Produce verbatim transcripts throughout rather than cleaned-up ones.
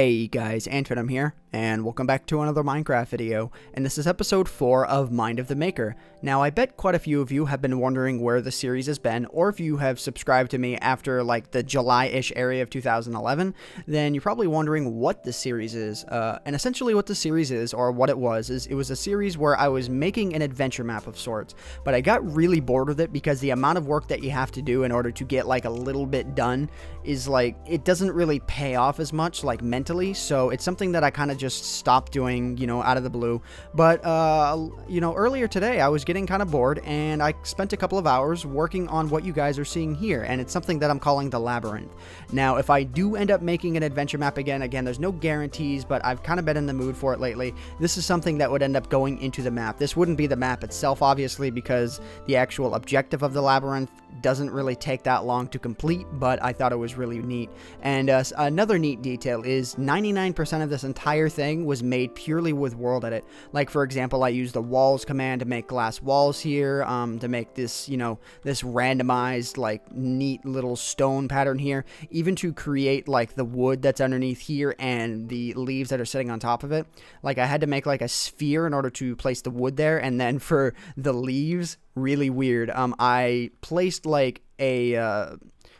Hey guys, AntVenom here, and welcome back to another Minecraft video, and this is episode four of Mind of the Maker. Now, I bet quite a few of you have been wondering where the series has been, or if you have subscribed to me after, like, the July-ish area of two thousand eleven, then you're probably wondering what the series is, uh, and essentially what the series is, or what it was, is it was a series where I was making an adventure map of sorts, but I got really bored with it because the amount of work that you have to do in order to get, like, a little bit done is, like, it doesn't really pay off as much, like, mentally. So it's something that I kind of just stopped doing, you know, out of the blue. But, uh, you know, earlier today I was getting kind of bored and I spent a couple of hours working on what you guys are seeing here. And it's something that I'm calling the Labyrinth. Now, if I do end up making an adventure map again, again, there's no guarantees, but I've kind of been in the mood for it lately. This is something that would end up going into the map. This wouldn't be the map itself, obviously, because the actual objective of the Labyrinth doesn't really take that long to complete, but I thought it was really neat. And uh, another neat detail is ninety-nine percent of this entire thing was made purely with WorldEdit. Like, for example, I used the walls command to make glass walls here, um, to make this, you know, this randomized, like, neat little stone pattern here, even to create, like, the wood that's underneath here and the leaves that are sitting on top of it. Like, I had to make, like, a sphere in order to place the wood there, and then for the leaves, really weird, um, I placed, like, a, uh,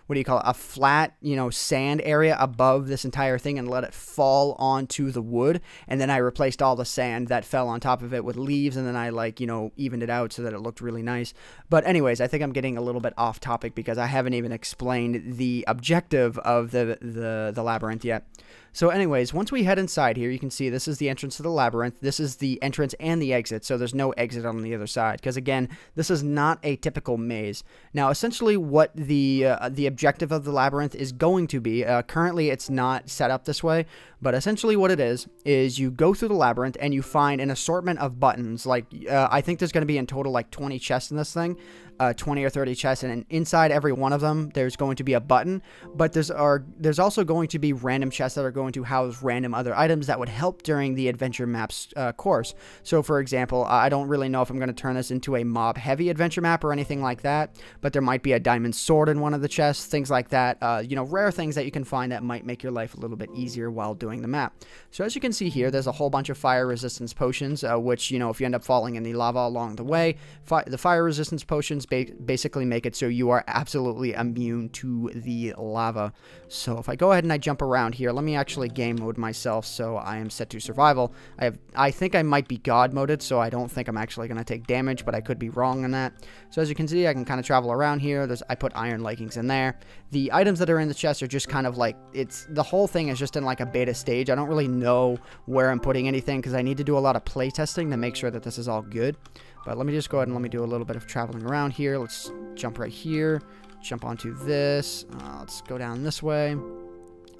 what do you call it, a flat, you know, sand area above this entire thing and let it fall onto the wood. And then I replaced all the sand that fell on top of it with leaves. And then I, like, you know, evened it out so that it looked really nice. But anyways, I think I'm getting a little bit off topic because I haven't even explained the objective of the, the, the labyrinth yet. So anyways, once we head inside here, you can see this is the entrance to the labyrinth. This is the entrance and the exit, so there's no exit on the other side, because again, this is not a typical maze. Now, essentially what the uh, the objective of the labyrinth is going to be, uh, currently it's not set up this way, but essentially what it is, is you go through the labyrinth and you find an assortment of buttons. Like, uh, I think there's going to be in total like twenty chests in this thing, uh, twenty or thirty chests, and inside every one of them, there's going to be a button, but there's, are, there's also going to be random chests that are going going to house random other items that would help during the adventure maps uh, course. So for example, I don't really know if I'm going to turn this into a mob heavy adventure map or anything like that, but there might be a diamond sword in one of the chests, things like that, uh, you know, rare things that you can find that might make your life a little bit easier while doing the map. So as you can see here, there's a whole bunch of fire resistance potions, uh, which, you know, if you end up falling in the lava along the way, fi the fire resistance potions ba basically make it so you are absolutely immune to the lava. So if I go ahead and I jump around here, let me actually Actually, game mode myself, so I am set to survival. I have, I think I might be god moded, so I don't think I'm actually going to take damage, but I could be wrong on that. So as you can see, I can kind of travel around here. There's, I put iron leggings in there. The items that are in the chest are just kind of like, it's, the whole thing is just in like a beta stage. I don't really know where I'm putting anything because I need to do a lot of play testing to make sure that this is all good. But let me just go ahead and let me do a little bit of traveling around here. Let's jump right here, jump onto this. Uh, let's go down this way.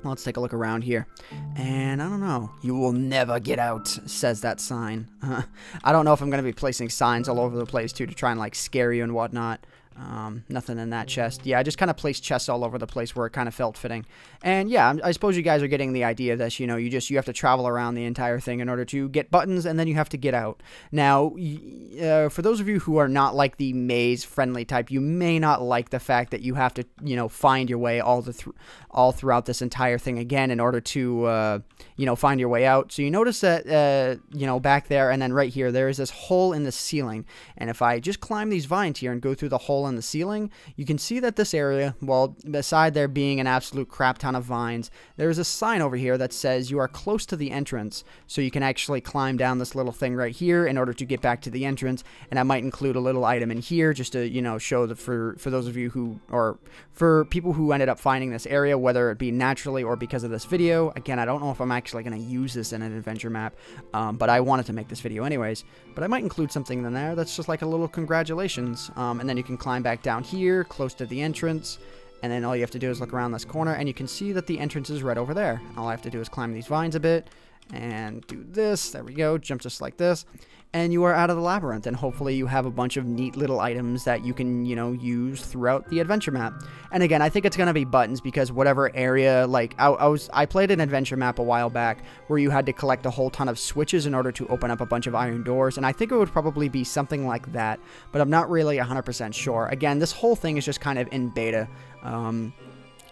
Let's take a look around here. And I don't know. You will never get out, says that sign. Uh, I don't know if I'm going to be placing signs all over the place, too, to try and, like, scare you and whatnot. Um, nothing in that chest. Yeah, I just kind of placed chests all over the place where it kind of felt fitting. And yeah, I suppose you guys are getting the idea of this, you know, you just, you have to travel around the entire thing in order to get buttons, and then you have to get out. Now, uh, for those of you who are not like the maze-friendly type, you may not like the fact that you have to, you know, find your way all the th all throughout this entire thing again in order to, uh, you know, find your way out. So you notice that, uh, you know, back there and then right here, there is this hole in the ceiling. And if I just climb these vines here and go through the hole in on the ceiling, you can see that this area, well, beside there being an absolute crap ton of vines, there's a sign over here that says you are close to the entrance, so you can actually climb down this little thing right here in order to get back to the entrance. And I might include a little item in here just to, you know, show that for for those of you who, or for people who ended up finding this area, whether it be naturally or because of this video. Again, I don't know if I'm actually going to use this in an adventure map, um, but I wanted to make this video anyways. But I might include something in there that's just like a little congratulations, um, and then you can climb back down here close to the entrance, and then all you have to do is look around this corner and you can see that the entrance is right over there. All I have to do is climb these vines a bit and do this. There we go, jump just like this, and you are out of the labyrinth, and hopefully you have a bunch of neat little items that you can, you know, use throughout the adventure map. And again, I think it's going to be buttons, because whatever area, like, I, I was, I played an adventure map a while back where you had to collect a whole ton of switches in order to open up a bunch of iron doors, and I think it would probably be something like that, but I'm not really one hundred percent sure. Again, this whole thing is just kind of in beta, um...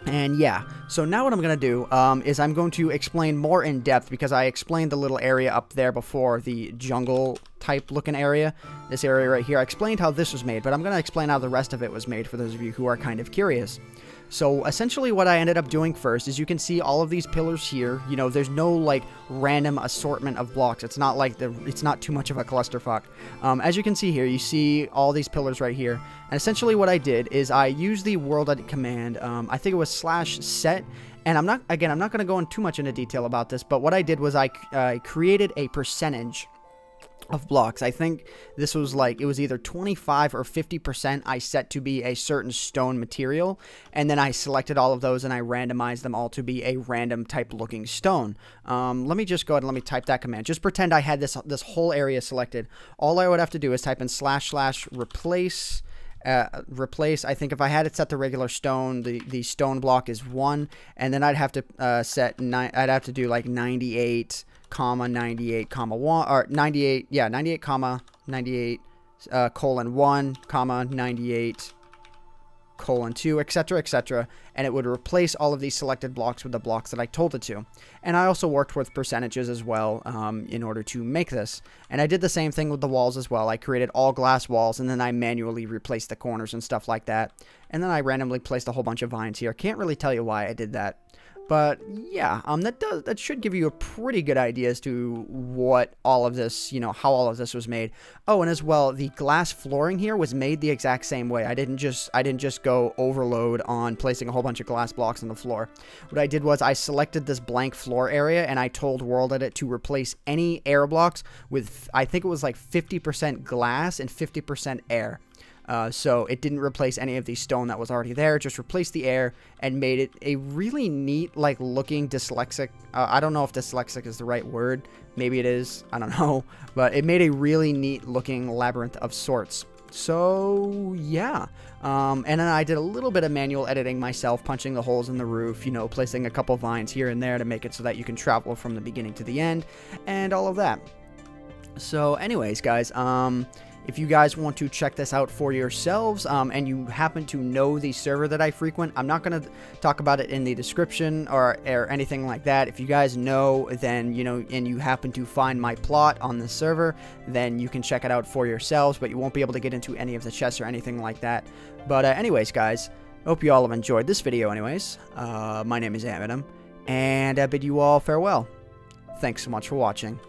And yeah, so now what I'm going to do um, is I'm going to explain more in depth, because I explained the little area up there before, the jungle type looking area, this area right here. I explained how this was made, but I'm going to explain how the rest of it was made for those of you who are kind of curious. So essentially what I ended up doing first is, you can see all of these pillars here. You know, there's no like random assortment of blocks. It's not like the, it's not too much of a clusterfuck. Um, as you can see here, you see all these pillars right here. And essentially what I did is I used the WorldEdit command. Um, I think it was slash set. And I'm not, again, I'm not going to go in too much into detail about this, but what I did was I uh, created a percentage of blocks. I think this was like, it was either twenty-five or fifty percent I set to be a certain stone material, and then I selected all of those and I randomized them all to be a random type looking stone. Um, let me just go ahead and let me type that command. Just pretend I had this, this whole area selected. All I would have to do is type in slash slash replace. Uh, replace, I think if I had it set to regular stone, the, the stone block is one, and then I'd have to uh, set, ni I'd have to do like ninety-eight, comma, ninety-eight, comma, one, or ninety-eight, yeah, ninety-eight, comma, ninety-eight, uh, colon one, comma, ninety-eight, colon two, et cetera, et cetera, and it would replace all of these selected blocks with the blocks that I told it to. And I also worked with percentages as well um, in order to make this. And I did the same thing with the walls as well. I created all glass walls, and then I manually replaced the corners and stuff like that. And then I randomly placed a whole bunch of vines here. Can't really tell you why I did that. But yeah, um, that does, that should give you a pretty good idea as to what all of this, you know, how all of this was made. Oh, and as well, the glass flooring here was made the exact same way. I didn't just, I didn't just go overload on placing a whole bunch of glass blocks on the floor. What I did was I selected this blank floor area, and I told WorldEdit to replace any air blocks with, I think it was like fifty percent glass and fifty percent air. Uh, so it didn't replace any of the stone that was already there, just replaced the air and made it a really neat, like, looking dyslexic. Uh, I don't know if dyslexic is the right word. Maybe it is. I don't know. But it made a really neat looking labyrinth of sorts. So, yeah. Um, and then I did a little bit of manual editing myself, punching the holes in the roof, you know, placing a couple vines here and there to make it so that you can travel from the beginning to the end and all of that. So, anyways, guys, um... if you guys want to check this out for yourselves um, and you happen to know the server that I frequent, I'm not going to talk about it in the description or, or anything like that. If you guys know, then, you know, and you happen to find my plot on the server, then you can check it out for yourselves, but you won't be able to get into any of the chests or anything like that. But uh, anyways, guys, hope you all have enjoyed this video anyways. Uh, my name is AntVenom, and I bid you all farewell. Thanks so much for watching.